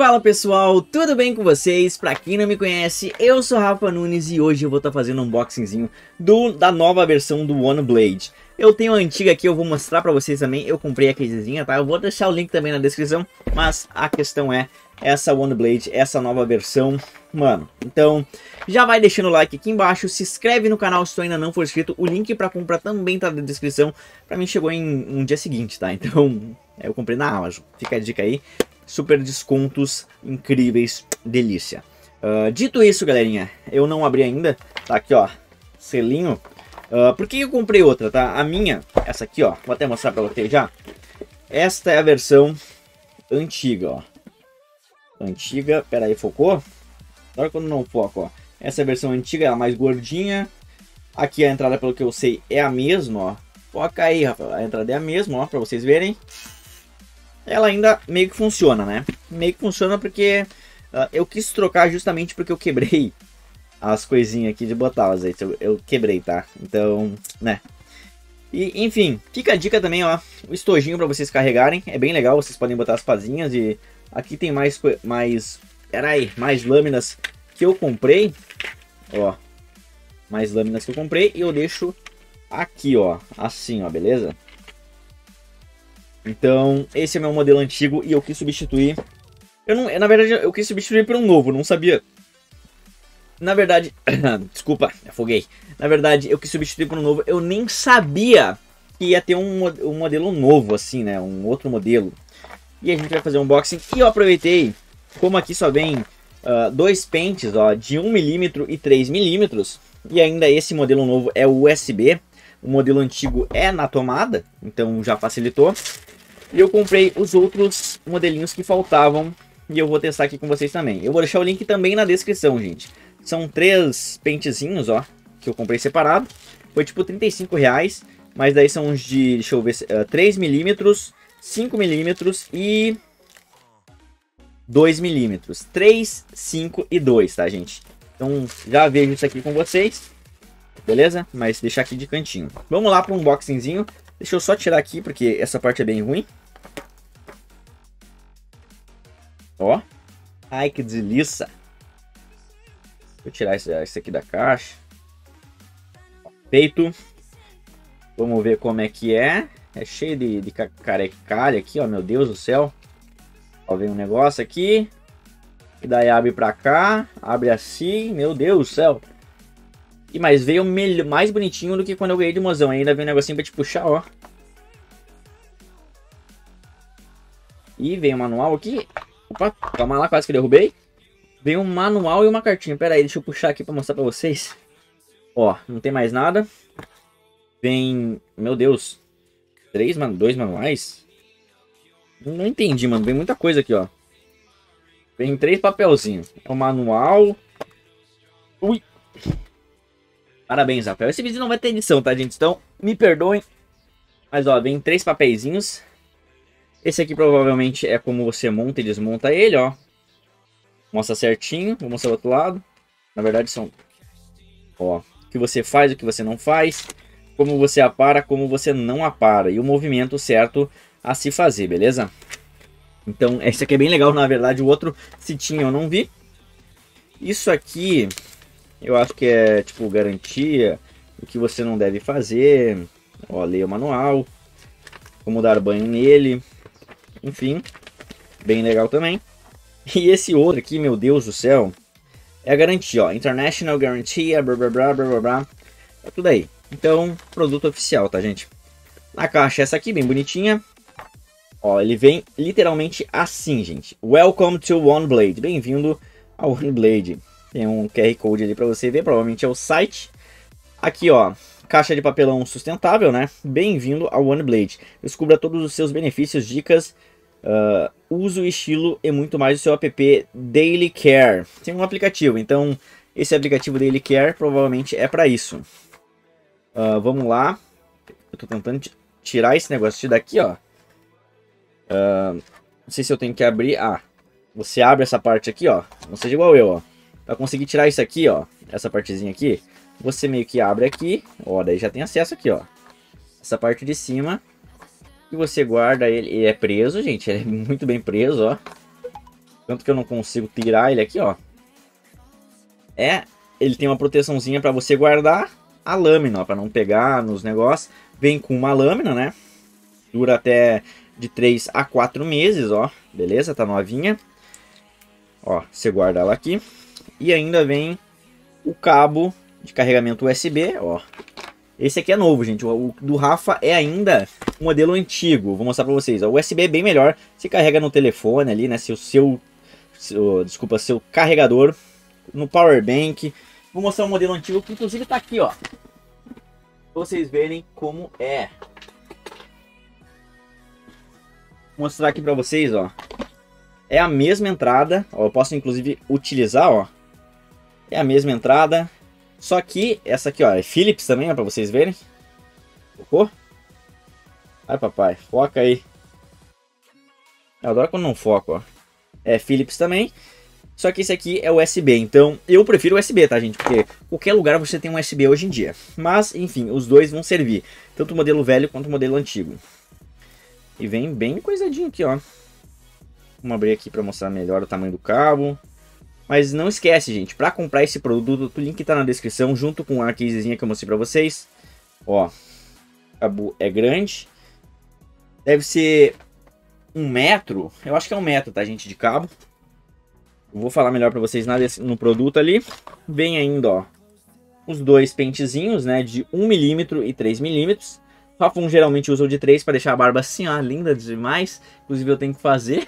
Fala pessoal, tudo bem com vocês? Pra quem não me conhece, eu sou Rafa Nunes e hoje eu vou estar fazendo um unboxingzinho da nova versão do OneBlade. Eu tenho a antiga aqui, eu vou mostrar pra vocês também, eu comprei a casezinha, tá? Eu vou deixar o link também na descrição, mas a questão é essa OneBlade, essa nova versão, mano. Então, já vai deixando o like aqui embaixo, se inscreve no canal se tu ainda não for inscrito, o link pra comprar também tá na descrição, pra mim chegou em um dia seguinte, tá? Então, eu comprei na Amazon, fica a dica aí. Super descontos incríveis, delícia. Dito isso, galerinha, eu não abri ainda. Tá aqui, ó, selinho. Por que eu comprei outra, tá? A minha, essa aqui, ó, vou até mostrar pra vocês já. Esta é a versão antiga, ó. Antiga, pera aí, focou? Agora quando não foco, ó. Essa é a versão antiga, ela é mais gordinha. Aqui a entrada, pelo que eu sei, é a mesma, ó. Foca aí, rapaz, a entrada é a mesma, ó, pra vocês verem. Ela ainda meio que funciona, né? Meio que funciona porque eu quis trocar justamente porque eu quebrei as coisinhas aqui de botar os azeite. Eu quebrei, tá? Então, né? E, enfim, fica a dica também, ó. O estojinho pra vocês carregarem. É bem legal, vocês podem botar as pazinhas e... Aqui tem mais lâminas que eu comprei. Ó. Mais lâminas que eu comprei e eu deixo aqui, ó. Assim, ó, beleza? Então, esse é meu modelo antigo e eu quis substituir. Na verdade, eu quis substituir por um novo, não sabia. Na verdade, desculpa, afoguei. Na verdade, eu quis substituir por um novo, eu nem sabia que ia ter um modelo novo, assim, né? Um outro modelo. E a gente vai fazer um unboxing. E eu aproveitei, como aqui só vem dois pentes, ó, de 1mm e 3mm. E ainda esse modelo novo é USB. O modelo antigo é na tomada, então já facilitou. E eu comprei os outros modelinhos que faltavam e eu vou testar aqui com vocês também. Eu vou deixar o link também na descrição, gente. São três pentezinhos, ó, que eu comprei separado. Foi tipo R$35, mas daí são uns de, deixa eu ver, 3mm, 5mm e 2mm. 3, 5 e 2, tá, gente? Então já vejo isso aqui com vocês. Beleza? Mas deixar aqui de cantinho. Vamos lá para um unboxingzinho. Deixa eu só tirar aqui, porque essa parte é bem ruim. Ó. Ai, que delícia. Deixa eu tirar esse aqui da caixa. Feito. Vamos ver como é que é. É cheio de carecalha aqui, ó. Meu Deus do céu. Ó, vem um negócio aqui. E daí abre pra cá. Abre assim. Meu Deus do céu. E mais veio melhor, mais bonitinho do que quando eu ganhei de mozão. Ainda veio um negocinho pra te puxar, ó. E veio um manual aqui. Opa, calma lá, quase que derrubei. Veio um manual e uma cartinha. Pera aí, deixa eu puxar aqui pra mostrar pra vocês. Ó, não tem mais nada. Vem, meu Deus. Dois manuais? Não entendi, mano. Vem muita coisa aqui, ó. Vem três papelzinhos. É um manual. Ui. Parabéns, Rafael. Esse vídeo não vai ter edição, tá, gente? Então, me perdoem. Mas, ó, vem três papeizinhos. Esse aqui, provavelmente, é como você monta e desmonta ele, ó. Mostra certinho. Vou mostrar o outro lado. Na verdade, são... Ó, o que você faz, o que você não faz. Como você apara, como você não apara. E o movimento certo a se fazer, beleza? Então, esse aqui é bem legal. Na verdade, o outro, se tinha, eu não vi. Isso aqui... Eu acho que é, tipo, garantia, o que você não deve fazer, ó, leia o manual, como dar banho nele, enfim, bem legal também. E esse outro aqui, meu Deus do céu, é a garantia, ó, International Garantia, blá, blá, blá, blá, blá, é tudo aí. Então, produto oficial, tá, gente? Na caixa essa aqui, bem bonitinha, ó, ele vem literalmente assim, gente. Welcome to OneBlade, bem-vindo ao OneBlade. Tem um QR Code ali pra você ver, provavelmente é o site. Aqui, ó, caixa de papelão sustentável, né? Bem-vindo ao OneBlade. Descubra todos os seus benefícios, dicas, uso, estilo e muito mais do seu app Daily Care. Tem um aplicativo, então esse aplicativo Daily Care provavelmente é pra isso. Vamos lá. Eu tô tentando tirar esse negócio daqui, ó. Não sei se eu tenho que abrir. Ah, você abre essa parte aqui, ó. Não seja igual eu, ó. Pra conseguir tirar isso aqui, ó, essa partezinha aqui, você meio que abre aqui, ó, daí já tem acesso aqui, ó. Essa parte de cima, e você guarda ele é preso, gente, ele é muito bem preso, ó. Tanto que eu não consigo tirar ele aqui, ó. É, ele tem uma proteçãozinha para você guardar a lâmina, para não pegar nos negócios. Vem com uma lâmina, né? Dura até de 3 a 4 meses, ó. Beleza? Tá novinha. Ó, você guarda ela aqui. E ainda vem o cabo de carregamento USB, ó. Esse aqui é novo, gente. O do Rafa é ainda um modelo antigo. Vou mostrar pra vocês. O USB é bem melhor. Você carrega no telefone ali, né? Seu carregador. No Powerbank. Vou mostrar o modelo antigo que inclusive tá aqui, ó. Pra vocês verem como é. Vou mostrar aqui pra vocês, ó. É a mesma entrada. Ó, eu posso inclusive utilizar, ó. É a mesma entrada. Só que essa aqui, ó, é Philips também, ó, pra vocês verem. Focou? Ai, papai, foca aí. Eu adoro quando não foco, ó. É Philips também. Só que esse aqui é USB, então eu prefiro USB, tá, gente? Porque qualquer lugar você tem um USB hoje em dia. Mas, enfim, os dois vão servir. Tanto o modelo velho quanto o modelo antigo. E vem bem coisadinho aqui, ó. Vamos abrir aqui pra mostrar melhor o tamanho do cabo. Mas não esquece, gente, para comprar esse produto, o link tá na descrição, junto com a casezinha que eu mostrei para vocês. Ó, o cabo é grande. Deve ser 1 metro, eu acho que é 1 metro, tá, gente, de cabo. Eu vou falar melhor para vocês no produto ali. Vem ainda, ó, os dois pentezinhos, né, de 1mm e 3mm. O Rafa geralmente usa o de 3 para deixar a barba assim, ó, linda demais. Inclusive eu tenho que fazer,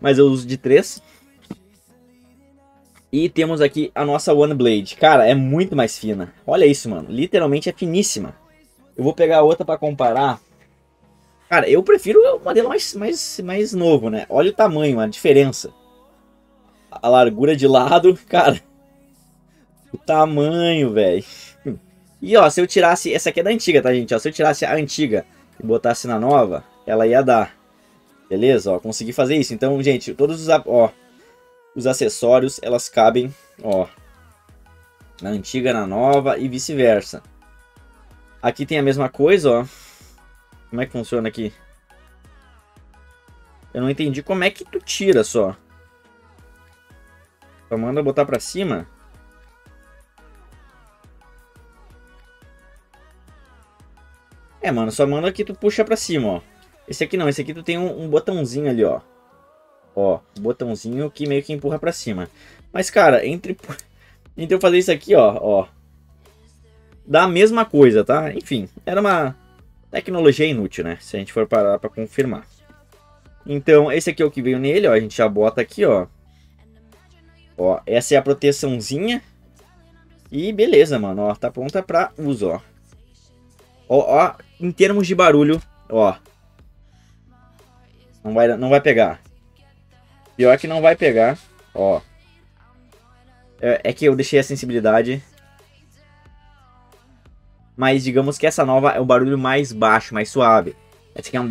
mas eu uso de 3. E temos aqui a nossa OneBlade. Cara, é muito mais fina. Olha isso, mano. Literalmente é finíssima. Eu vou pegar a outra pra comparar. Cara, eu prefiro o modelo mais novo, né? Olha o tamanho, a diferença. A largura de lado, cara. O tamanho, velho. E, ó, se eu tirasse... Essa aqui é da antiga, tá, gente? Ó, se eu tirasse a antiga e botasse na nova, ela ia dar. Beleza? Ó, consegui fazer isso. Então, gente, todos os... Ó. Os acessórios, elas cabem, ó, na antiga, na nova e vice-versa. Aqui tem a mesma coisa, ó. Como é que funciona aqui? Eu não entendi como é que tu tira só. Só manda botar pra cima. É, mano, só manda aqui, tu puxa pra cima, ó. Esse aqui não, esse aqui tu tem um botãozinho ali, ó. Ó, botãozinho que meio que empurra pra cima. Mas, cara, entre eu fazer isso aqui, ó. Dá a mesma coisa, tá? Enfim, era uma tecnologia inútil, né? Se a gente for parar pra confirmar. Então, esse aqui é o que veio nele, ó. A gente já bota aqui, ó. Ó, essa é a proteçãozinha. E beleza, mano. Ó, tá pronta pra uso, ó. Ó, em termos de barulho, ó. Não vai pegar. Pior que não vai pegar, ó. É que eu deixei a sensibilidade. Mas digamos que essa nova é o barulho mais baixo, mais suave. Essa aqui é um...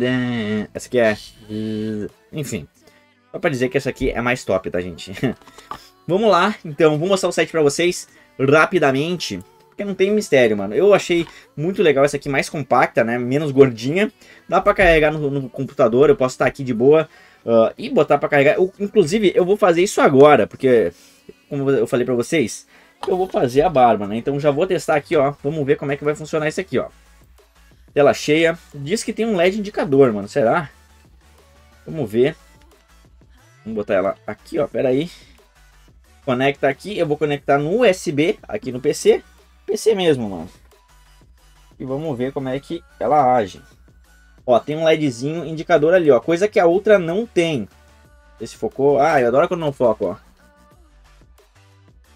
Essa aqui é... Enfim. Só pra dizer que essa aqui é mais top, tá, gente? Vamos lá, então. Vou mostrar o site pra vocês rapidamente. Porque não tem mistério, mano. Eu achei muito legal essa aqui, mais compacta, né? Menos gordinha. Dá pra carregar no computador. Eu posso estar aqui de boa. E botar pra carregar. Inclusive, eu vou fazer isso agora, porque, como eu falei pra vocês, eu vou fazer a barba, né? Então já vou testar aqui, ó. Vamos ver como é que vai funcionar isso aqui, ó. Tela cheia. Diz que tem um LED indicador, mano. Será? Vamos ver. Vamos botar ela aqui, ó. Pera aí. Conecta aqui. Eu vou conectar no USB, aqui no PC. PC mesmo, mano. E vamos ver como é que ela age. Ó, tem um LEDzinho indicador ali, ó. Coisa que a outra não tem. Esse focou. Ah, eu adoro quando não foco, ó.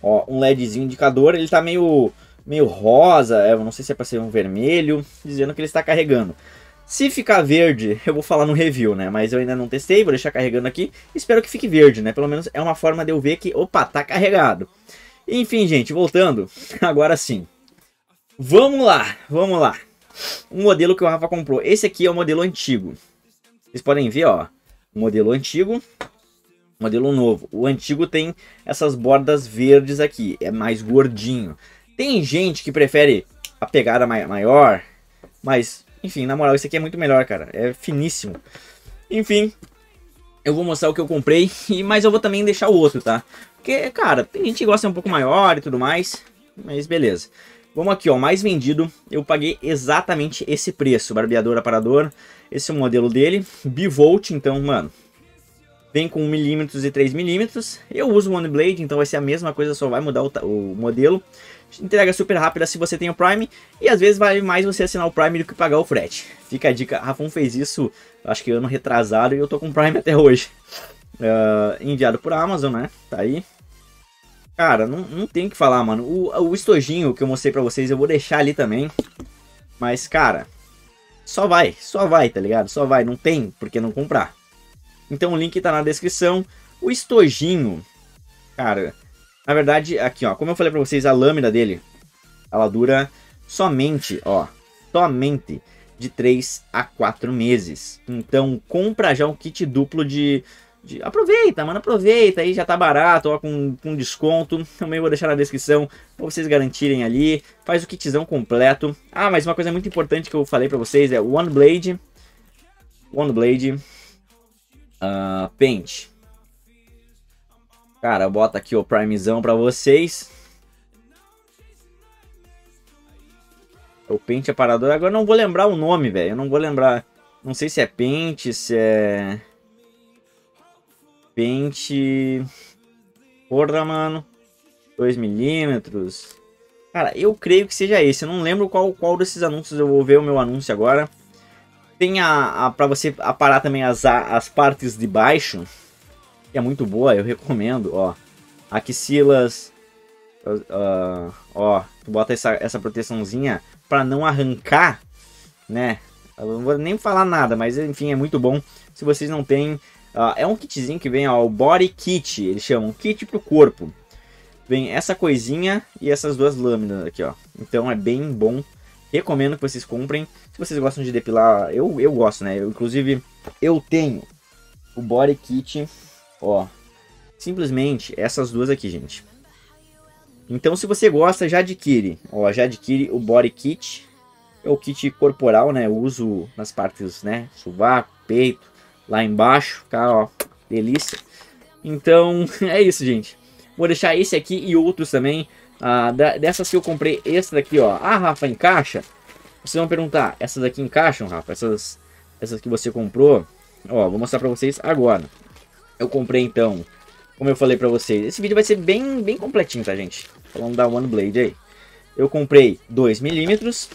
Ó, um LEDzinho indicador. Ele tá meio rosa. Eu não sei se é pra ser um vermelho. Dizendo que ele está carregando. Se ficar verde, eu vou falar no review, né? Mas eu ainda não testei. Vou deixar carregando aqui. Espero que fique verde, né? Pelo menos é uma forma de eu ver que... Opa, tá carregado. Enfim, gente. Voltando. Agora sim. Vamos lá. Vamos lá. Um modelo que o Rafa comprou. Esse aqui é o modelo antigo. Vocês podem ver, ó. Modelo antigo. Modelo novo. O antigo tem essas bordas verdes aqui. É mais gordinho. Tem gente que prefere a pegada maior. Mas, enfim, na moral, esse aqui é muito melhor, cara. É finíssimo. Enfim. eu vou mostrar o que eu comprei, mas eu vou também deixar o outro, tá? Porque, cara, tem gente que gosta um pouco maior e tudo mais, mas beleza. Vamos aqui, ó, mais vendido. Eu paguei exatamente esse preço, barbeador, aparador. Esse é o modelo dele, bivolt, então, mano, vem com 1mm e 3mm. Eu uso o OneBlade, então vai ser a mesma coisa, só vai mudar o modelo. Entrega super rápida se você tem o Prime. E às vezes vale mais você assinar o Prime do que pagar o frete. Fica a dica, Rafão fez isso, acho que ano retrasado, e eu tô com o Prime até hoje. Enviado por Amazon, né? Tá aí. Cara, não tem o que falar, mano. O estojinho que eu mostrei pra vocês, eu vou deixar ali também. Mas, cara, só vai, tá ligado? Só vai, não tem por que não comprar. Então o link tá na descrição. O estojinho, cara, na verdade, aqui, ó, como eu falei pra vocês, a lâmina dele, ela dura somente, ó, somente de 3 a 4 meses. Então compra já um kit duplo de... Aproveita, mano, aproveita aí, já tá barato, ó, com desconto. Também vou deixar na descrição pra vocês garantirem ali. Faz o kitzão completo. Ah, mas uma coisa muito importante que eu falei pra vocês é o OneBlade. OneBlade Paint. Cara, bota aqui o Primezão pra vocês. O Paint aparador. Agora eu não vou lembrar o nome, velho. Eu não vou lembrar. Não sei se é Paint, se é... Pente. Porra, mano. 2mm. Cara, eu creio que seja esse. Eu não lembro qual desses anúncios. Eu vou ver o meu anúncio agora. Tem pra você aparar também as partes de baixo, que é muito boa, eu recomendo. Ó, axilas. Ó, tu bota essa proteçãozinha pra não arrancar, né? Eu não vou nem falar nada, mas enfim, é muito bom. Se vocês não têm... é um kitzinho que vem, ó, o Body Kit, eles chamam, kit pro corpo. Vem essa coisinha e essas duas lâminas aqui, ó. Então é bem bom, recomendo que vocês comprem. Se vocês gostam de depilar, eu gosto, né? Inclusive, eu tenho o Body Kit, ó. Simplesmente essas duas aqui, gente. Então se você gosta, já adquire. Ó, já adquire o Body Kit. É o kit corporal, né? Eu uso nas partes, né? Sovaco, peito. Lá embaixo, cara, ó, delícia. Então, é isso, gente. Vou deixar esse aqui e outros também. Dessas que eu comprei, essa daqui, ó. Ah, Rafa, encaixa? Vocês vão perguntar, essas daqui encaixam, Rafa? Essas que você comprou? Ó, vou mostrar pra vocês agora. Eu comprei, então, como eu falei pra vocês. Esse vídeo vai ser bem completinho, tá, gente? Falando da OneBlade aí. Eu comprei 2mm.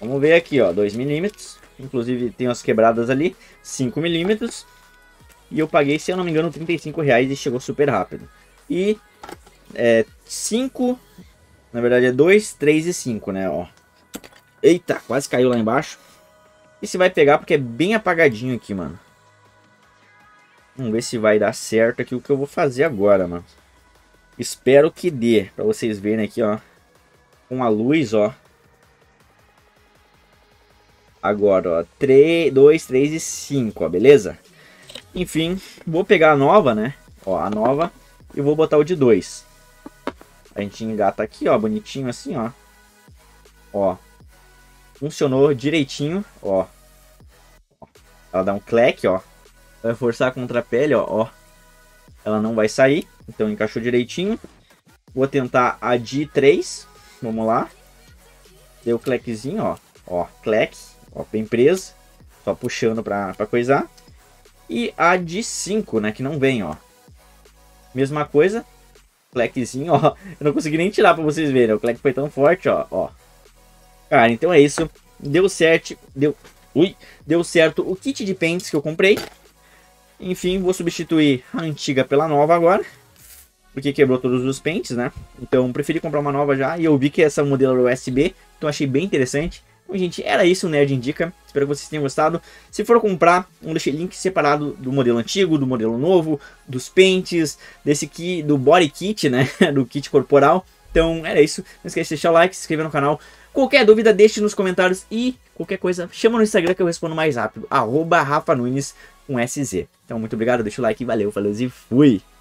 Vamos ver aqui, ó, 2mm. Inclusive tem as quebradas ali, 5mm. E eu paguei, se eu não me engano, R$35 e chegou super rápido. E é 5, na verdade é 2, 3 e 5, né? Ó. Eita, quase caiu lá embaixo. E se vai pegar porque é bem apagadinho aqui, mano. Vamos ver se vai dar certo aqui o que eu vou fazer agora, mano. Espero que dê, pra vocês verem aqui, ó. Com a luz, ó. Agora, ó, 3, 2, 3 e 5, ó, beleza? Enfim, vou pegar a nova, né? Ó, a nova, e vou botar o de 2. A gente engata aqui, ó, bonitinho assim, ó. Ó, funcionou direitinho, ó. Ela dá um cleque, ó. Vai forçar contra a pele, ó, ó. Ela não vai sair, então encaixou direitinho. Vou tentar a de 3, vamos lá. Deu clequezinho, ó, ó, cleque. Ó, bem preso, só puxando pra coisar. E a de 5, né, que não vem, ó. Mesma coisa, clequezinho, ó. Eu não consegui nem tirar pra vocês verem, o cleque foi tão forte, ó, ó. Cara, então é isso. Deu certo, deu certo o kit de pentes que eu comprei. Enfim, vou substituir a antiga pela nova agora. Porque quebrou todos os pentes, né. Então, preferi comprar uma nova já. E eu vi que essa modelo era USB, então achei bem interessante. Bom, gente, era isso o Nerd Indica. Espero que vocês tenham gostado. Se for comprar, eu deixei link separado do modelo antigo, do modelo novo, dos pentes, desse aqui, do body kit, né? Do kit corporal. Então, era isso. Não esquece de deixar o like, se inscrever no canal. Qualquer dúvida, deixe nos comentários. E qualquer coisa, chama no Instagram que eu respondo mais rápido. @RafaNunes com SZ. Então, muito obrigado. Deixa o like. Valeu, falou e fui!